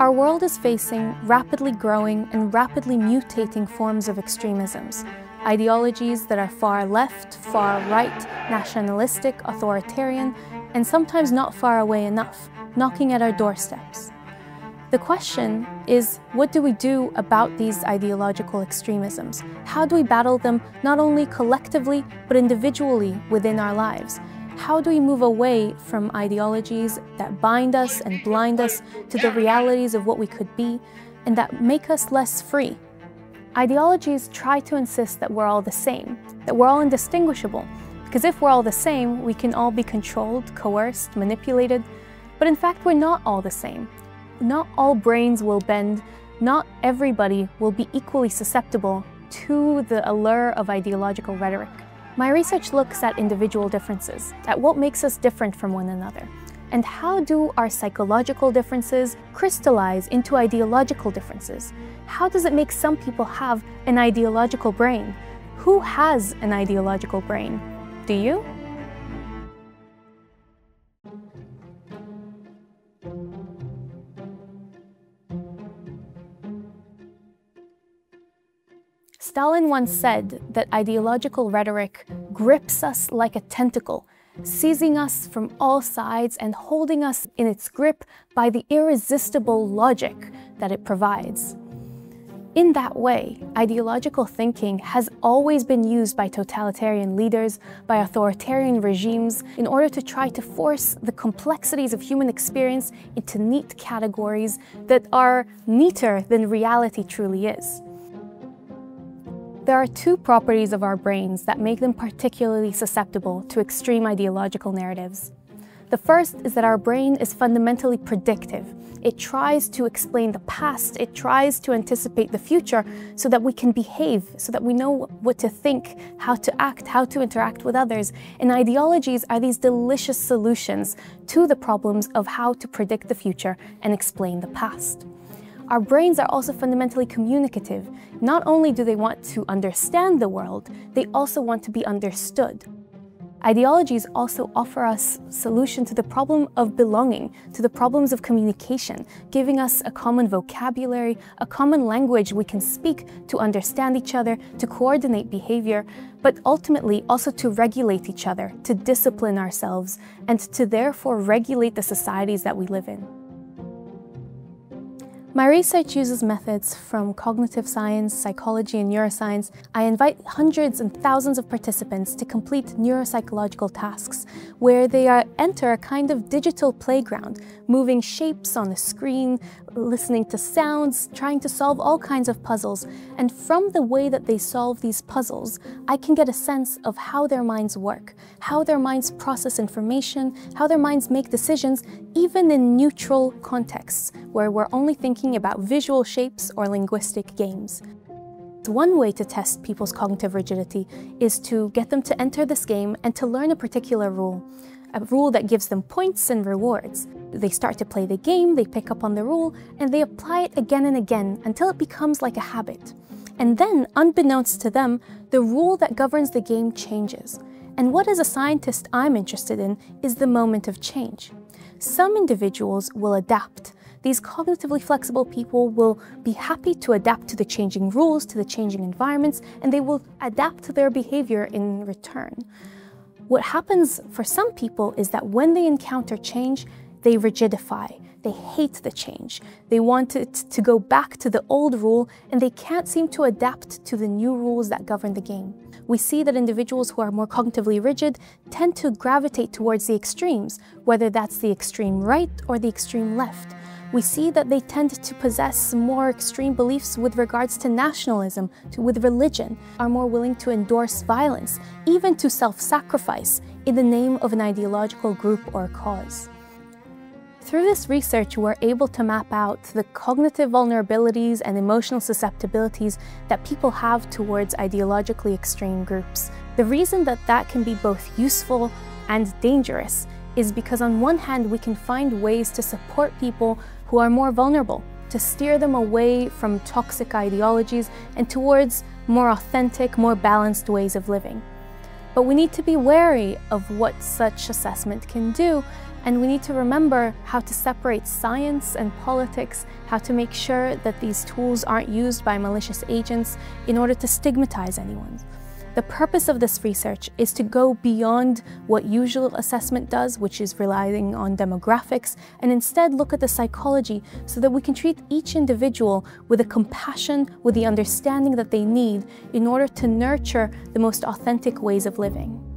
Our world is facing rapidly growing and rapidly mutating forms of extremisms, ideologies that are far left, far right, nationalistic, authoritarian, and sometimes not far away enough, knocking at our doorsteps. The question is, what do we do about these ideological extremisms? How do we battle them, not only collectively, but individually within our lives? How do we move away from ideologies that bind us and blind us to the realities of what we could be, and that make us less free? Ideologies try to insist that we're all the same, that we're all indistinguishable, because if we're all the same, we can all be controlled, coerced, manipulated. But in fact, we're not all the same. Not all brains will bend, not everybody will be equally susceptible to the allure of ideological rhetoric. My research looks at individual differences, at what makes us different from one another, and how do our psychological differences crystallize into ideological differences? How does it make some people have an ideological brain? Who has an ideological brain? Do you? Stalin once said that ideological rhetoric grips us like a tentacle, seizing us from all sides and holding us in its grip by the irresistible logic that it provides. In that way, ideological thinking has always been used by totalitarian leaders, by authoritarian regimes, in order to try to force the complexities of human experience into neat categories that are neater than reality truly is. There are two properties of our brains that make them particularly susceptible to extreme ideological narratives. The first is that our brain is fundamentally predictive. It tries to explain the past, it tries to anticipate the future so that we can behave, so that we know what to think, how to act, how to interact with others. And ideologies are these delicious solutions to the problems of how to predict the future and explain the past. Our brains are also fundamentally communicative. Not only do they want to understand the world, they also want to be understood. Ideologies also offer us solution to the problem of belonging, to the problems of communication, giving us a common vocabulary, a common language we can speak to understand each other, to coordinate behavior, but ultimately also to regulate each other, to discipline ourselves, and to therefore regulate the societies that we live in. My research uses methods from cognitive science, psychology, and neuroscience. I invite hundreds and thousands of participants to complete neuropsychological tasks, where they enter a kind of digital playground, moving shapes on a screen, listening to sounds, trying to solve all kinds of puzzles. And from the way that they solve these puzzles, I can get a sense of how their minds work, how their minds process information, how their minds make decisions, even in neutral contexts, where we're only thinking about visual shapes or linguistic games. One way to test people's cognitive rigidity is to get them to enter this game and to learn a particular rule, a rule that gives them points and rewards. They start to play the game, they pick up on the rule, and they apply it again and again until it becomes like a habit. And then, unbeknownst to them, the rule that governs the game changes. And what, as a scientist, I'm interested in is the moment of change. Some individuals will adapt. These cognitively flexible people will be happy to adapt to the changing rules, to the changing environments, and they will adapt their behavior in return. What happens for some people is that when they encounter change, they rigidify. They hate the change. They want it to go back to the old rule, and they can't seem to adapt to the new rules that govern the game. We see that individuals who are more cognitively rigid tend to gravitate towards the extremes, whether that's the extreme right or the extreme left. We see that they tend to possess more extreme beliefs with regards to nationalism, with religion, are more willing to endorse violence, even to self-sacrifice in the name of an ideological group or cause. Through this research, we're able to map out the cognitive vulnerabilities and emotional susceptibilities that people have towards ideologically extreme groups. The reason that that can be both useful and dangerous is because on one hand, we can find ways to support people who are more vulnerable, to steer them away from toxic ideologies and towards more authentic, more balanced ways of living. But we need to be wary of what such assessment can do, And we need to remember how to separate science and politics, how to make sure that these tools aren't used by malicious agents in order to stigmatize anyone. The purpose of this research is to go beyond what usual assessment does, which is relying on demographics, and instead look at the psychology so that we can treat each individual with the compassion, with the understanding that they need in order to nurture the most authentic ways of living.